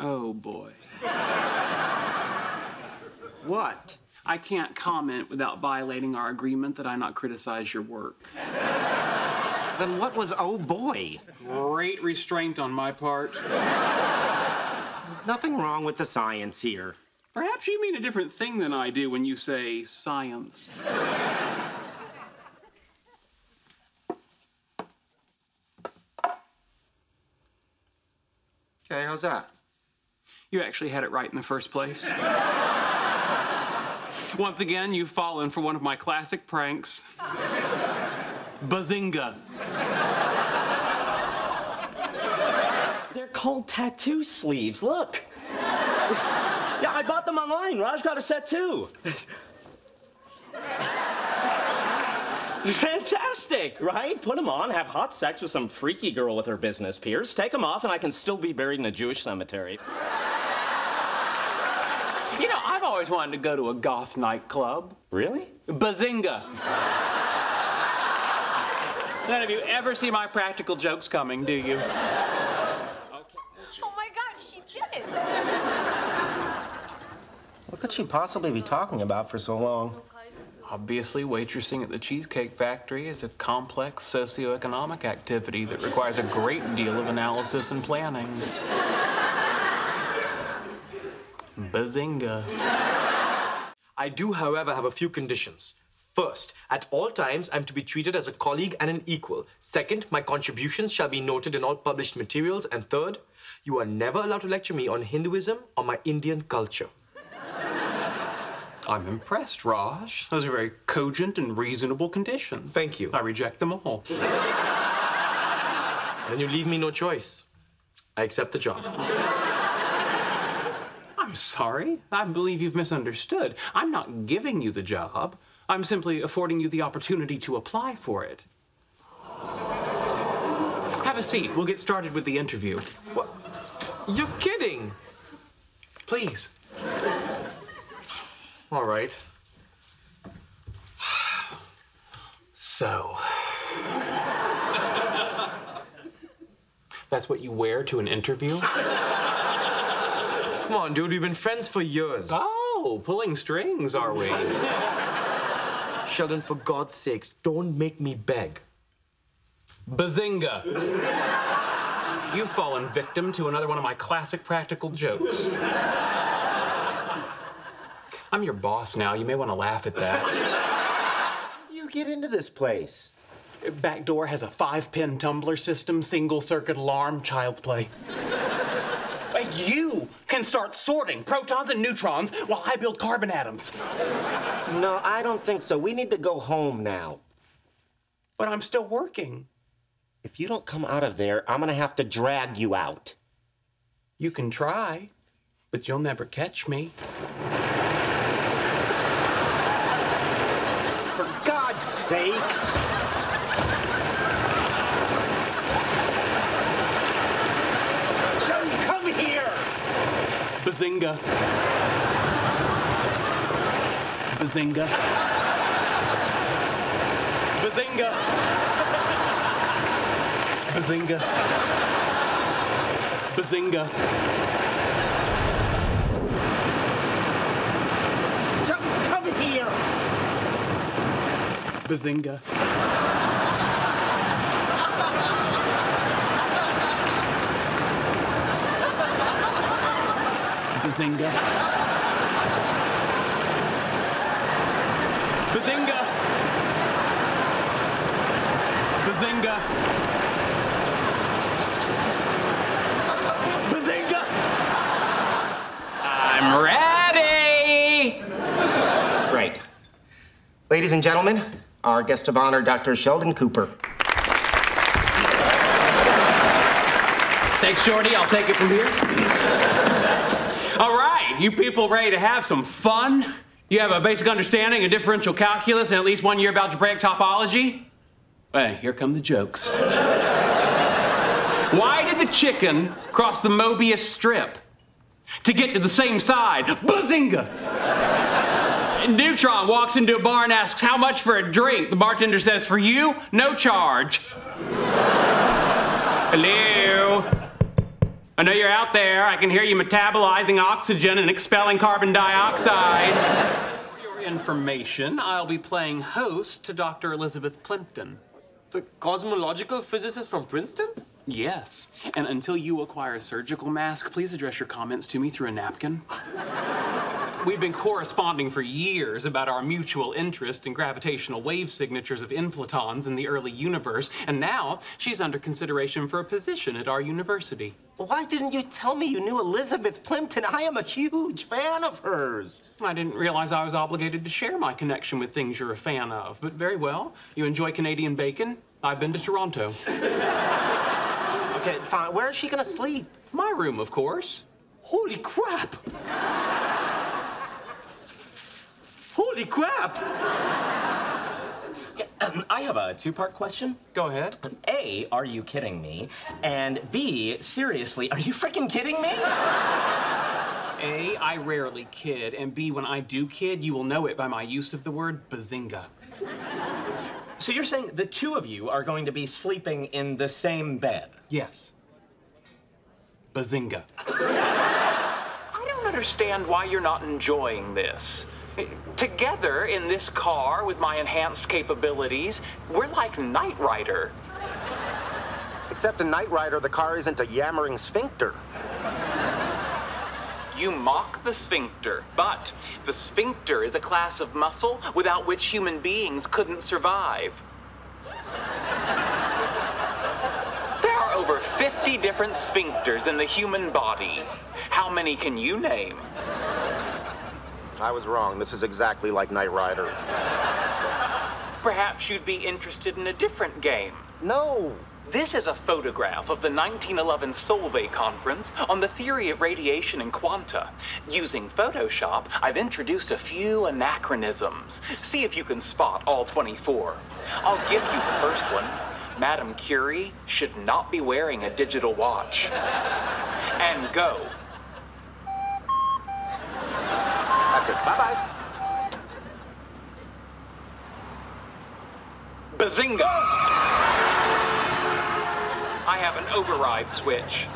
Oh, boy. What? I can't comment without violating our agreement that I not criticize your work. Then what was oh, boy? Great restraint on my part. There's nothing wrong with the science here. Perhaps you mean a different thing than I do when you say science. Okay, how's that? You actually had it right in the first place. Once again, you've fallen for one of my classic pranks. Bazinga. They're called tattoo sleeves, look. Yeah, I bought them online. Raj got a set, too. Fantastic, right? Put them on, have hot sex with some freaky girl with her business peers, take them off, and I can still be buried in a Jewish cemetery. You know, I've always wanted to go to a goth nightclub. Really? Bazinga. None of you ever see my practical jokes coming, do you? Okay. Oh, my God, she did it. What could she possibly be talking about for so long? Obviously, waitressing at the Cheesecake Factory is a complex socioeconomic activity that requires a great deal of analysis and planning. Bazinga. I do, however, have a few conditions. First, at all times, I'm to be treated as a colleague and an equal. Second, my contributions shall be noted in all published materials. And third, you are never allowed to lecture me on Hinduism or my Indian culture. I'm impressed, Raj. Those are very cogent and reasonable conditions. Thank you. I reject them all. Then you leave me no choice. I accept the job. I'm sorry. I believe you've misunderstood. I'm not giving you the job. I'm simply affording you the opportunity to apply for it. Have a seat. We'll get started with the interview. What? You're kidding. Please. All right. So... That's what you wear to an interview? Come on, dude. We've been friends for years. Oh, pulling strings, are we? Sheldon, for God's sakes, don't make me beg. Bazinga. You've fallen victim to another one of my classic practical jokes. I'm your boss now. You may want to laugh at that. How do you get into this place? Back door has a 5-pin tumbler system, single-circuit alarm, child's play. You can start sorting protons and neutrons while I build carbon atoms. No, I don't think so. We need to go home now. But I'm still working. If you don't come out of there, I'm gonna have to drag you out. You can try, but you'll never catch me. For God's sakes! Bazinga. Bazinga. Bazinga. Bazinga. Bazinga. Come here. Bazinga. Bazinga. Bazinga. Bazinga. Bazinga. I'm ready. Great. Ladies and gentlemen, our guest of honor, Dr. Sheldon Cooper. Thanks, Shorty. I'll take it from here. All right, you people ready to have some fun? You have a basic understanding of differential calculus and at least 1 year of algebraic topology? Well, here come the jokes. Why did the chicken cross the Mobius strip? To get to the same side. Bazinga! Neutron walks into a bar and asks, how much for a drink? The bartender says, for you, no charge. Hello? I know you're out there. I can hear you metabolizing oxygen and expelling carbon dioxide. For your information, I'll be playing host to Dr. Elizabeth Plimpton. The cosmological physicist from Princeton? Yes. And until you acquire a surgical mask, please address your comments to me through a napkin. We've been corresponding for years about our mutual interest in gravitational wave signatures of inflatons in the early universe, and now she's under consideration for a position at our university. Why didn't you tell me you knew Elizabeth Plimpton? I am a huge fan of hers. I didn't realize I was obligated to share my connection with things you're a fan of, but very well. You enjoy Canadian bacon? I've been to Toronto. Okay, fine. Where is she gonna sleep? My room, of course. Holy crap! Holy crap! I have a two-part question. Go ahead. A, are you kidding me? And B, seriously, are you freaking kidding me? A, I rarely kid, and B, when I do kid, you will know it by my use of the word bazinga. So you're saying the two of you are going to be sleeping in the same bed? Yes. Bazinga. I don't understand why you're not enjoying this. Together in this car with my enhanced capabilities, we're like Knight Rider. Except in Knight Rider, the car isn't a yammering sphincter. You mock the sphincter, but the sphincter is a class of muscle without which human beings couldn't survive. There are over 50 different sphincters in the human body. How many can you name? I was wrong. This is exactly like Knight Rider. Perhaps you'd be interested in a different game. No. This is a photograph of the 1911 Solvay Conference on the theory of radiation and quanta. Using Photoshop, I've introduced a few anachronisms. See if you can spot all 24. I'll give you the first one. Madame Curie should not be wearing a digital watch. And go. That's it. Bye-bye. Bazinga! I have an override switch.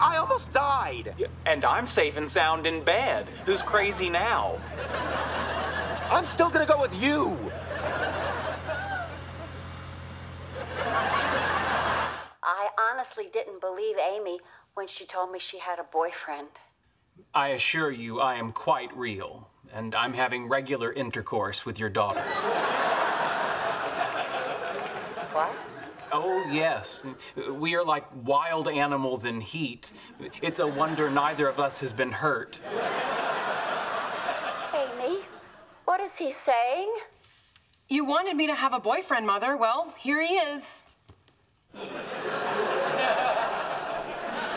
I almost died. And I'm safe and sound in bed. Who's crazy now? I'm still gonna go with you. I honestly didn't believe Amy when she told me she had a boyfriend. I assure you, I am quite real, and I'm having regular intercourse with your daughter. What? Oh, yes. We are like wild animals in heat. It's a wonder neither of us has been hurt. Amy, what is he saying? You wanted me to have a boyfriend, Mother. Well, here he is.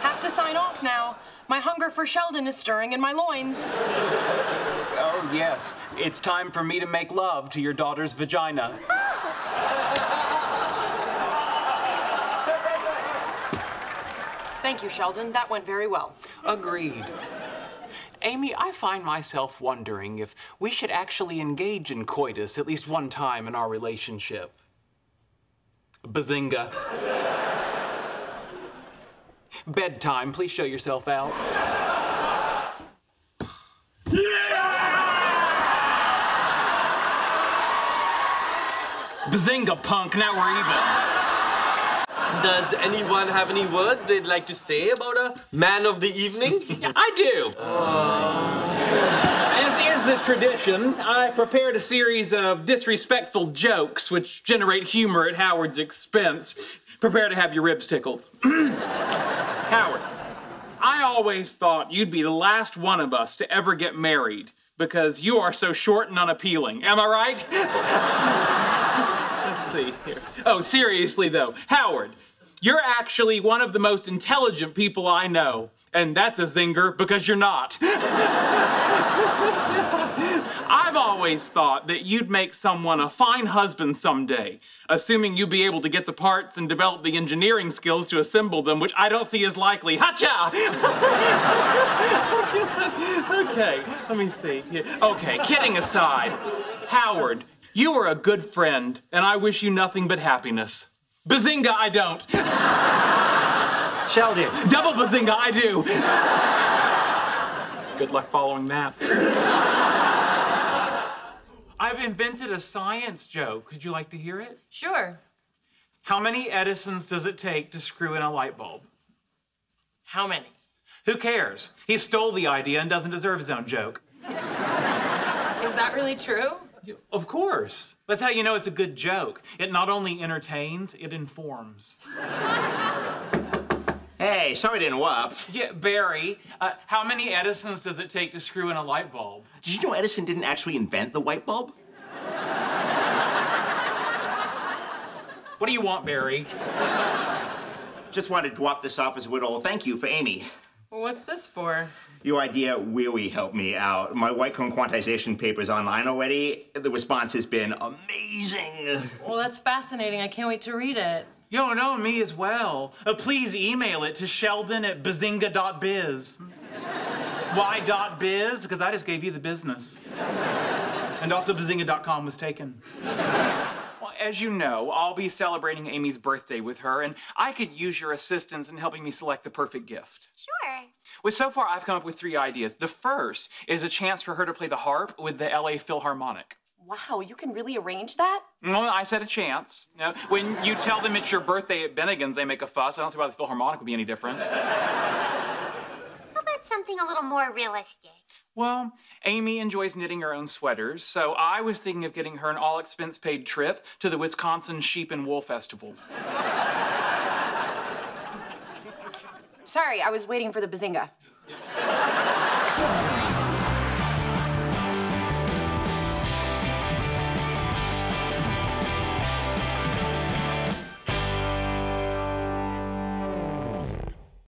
Have to sign off now. My hunger for Sheldon is stirring in my loins. Oh, yes. It's time for me to make love to your daughter's vagina. Thank you, Sheldon. That went very well. Agreed. Amy, I find myself wondering if we should actually engage in coitus at least one time in our relationship. Bazinga. Bedtime. Please show yourself out. Bazinga, punk. Now we're even. Does anyone have any words they'd like to say about a man of the evening? Yeah, I do. As is the tradition, I prepared a series of disrespectful jokes which generate humor at Howard's expense. Prepare to have your ribs tickled. Howard, I always thought you'd be the last one of us to ever get married because you are so short and unappealing. Am I right? Let's see here. Oh, seriously though, Howard. You're actually one of the most intelligent people I know, and that's a zinger because you're not. I've always thought that you'd make someone a fine husband someday, assuming you'd be able to get the parts and develop the engineering skills to assemble them, which I don't see as likely. Hacha! Okay, let me see. Yeah. Okay, kidding aside, Howard, you are a good friend, and I wish you nothing but happiness. Bazinga, I don't. Sheldon. Double bazinga, I do. Good luck following that. I've invented a science joke. Would you like to hear it? Sure. How many Edisons does it take to screw in a light bulb? How many? Who cares? He stole the idea and doesn't deserve his own joke. Is that really true? Of course. That's how you know it's a good joke. It not only entertains, it informs. Hey, sorry to interrupt. Yeah, Barry, how many Edisons does it take to screw in a light bulb? Did you know Edison didn't actually invent the light bulb? What do you want, Barry? Just wanted to drop this off as a little thank you for Amy. Well, what's this for? Your idea really helped me out. My white cone quantization paper's online already. The response has been amazing. Well, that's fascinating. I can't wait to read it. Yo, no, me as well. Please email it to sheldon@bazinga.biz. Why .biz? Because I just gave you the business. And also bazinga.com was taken. As you know, I'll be celebrating Amy's birthday with her, and I could use your assistance in helping me select the perfect gift. Sure. Well, so far, I've come up with 3 ideas. The first is a chance for her to play the harp with the L.A. Philharmonic. Wow, you can really arrange that? No, I said a chance. You know, when you tell them it's your birthday at Bennigan's, they make a fuss. I don't see why the Philharmonic would be any different. How about something a little more realistic? Well, Amy enjoys knitting her own sweaters, so I was thinking of getting her an all-expense-paid trip to the Wisconsin Sheep and Wool Festival. Sorry, I was waiting for the bazinga.